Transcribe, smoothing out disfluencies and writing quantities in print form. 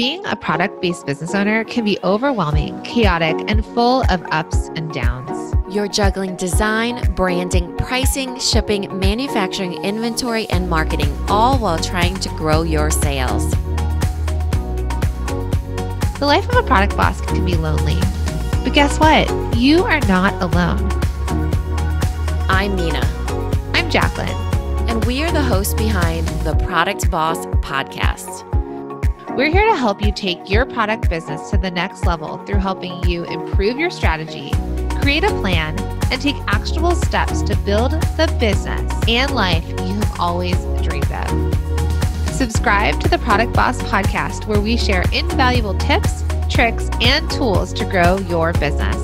Being a product-based business owner can be overwhelming, chaotic, and full of ups and downs. You're juggling design, branding, pricing, shipping, manufacturing, inventory, and marketing, all while trying to grow your sales. The life of a product boss can be lonely, but guess what? You are not alone. I'm Nina. I'm Jacqueline. And we are the hosts behind The Product Boss Podcast. We're here to help you take your product business to the next level through helping you improve your strategy, create a plan, and take actionable steps to build the business and life you have always dreamed of. Subscribe to the Product Boss Podcast, where we share invaluable tips, tricks, and tools to grow your business.